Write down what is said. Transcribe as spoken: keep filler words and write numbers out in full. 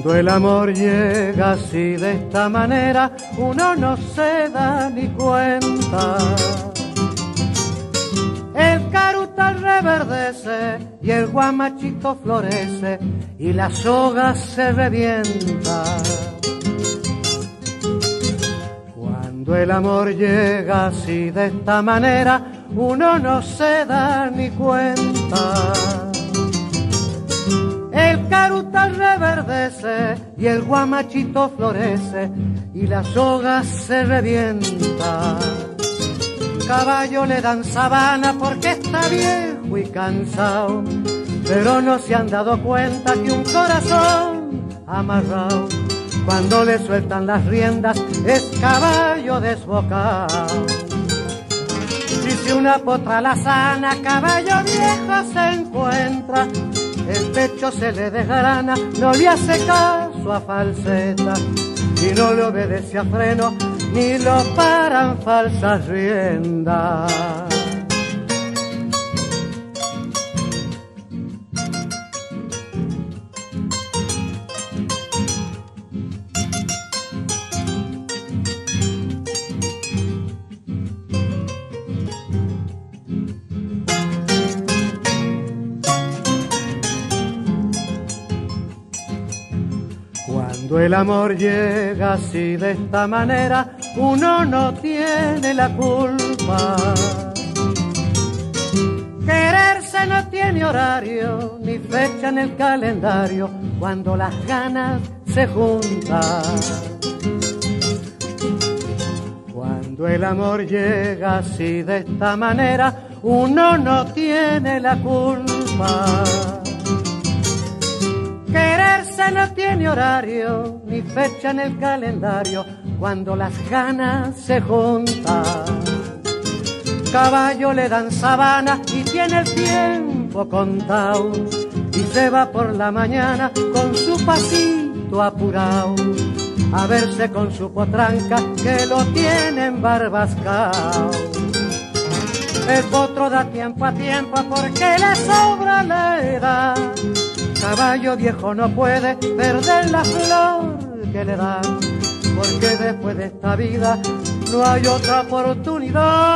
Cuando el amor llega así de esta manera, uno no se da ni cuenta. El carutal reverdece y el guamachito florece y la soga se revienta. Cuando el amor llega así de esta manera, uno no se da ni cuenta. El carutal reverdece y el guamachito florece y la soga se revienta. Caballo le dan sabana porque está viejo y cansado, pero no se han dado cuenta que un corazón amarrado, cuando le sueltan las riendas, es caballo desbocado. Dice una potra la sana, caballo viejo se encuentra, el pecho se le desgrana, no le hace caso a falseta, y no le obedece a freno, ni lo paran falsas riendas. Cuando el amor llega así de esta manera, uno no tiene la culpa. Quererse no tiene horario, ni fecha en el calendario, cuando las ganas se juntan. Cuando el amor llega así de esta manera, uno no tiene la culpa. Quererse no tiene horario, ni fecha en el calendario, cuando las ganas se juntan. Caballo le dan sabana y tiene el tiempo contado, y se va por la mañana con su pasito apurado, a verse con su potranca que lo tiene embarbascao. El potro da tiempo a tiempo porque le sobra la edad. Caballo viejo no puede perder la flor que le dan, porque después de esta vida no hay otra oportunidad.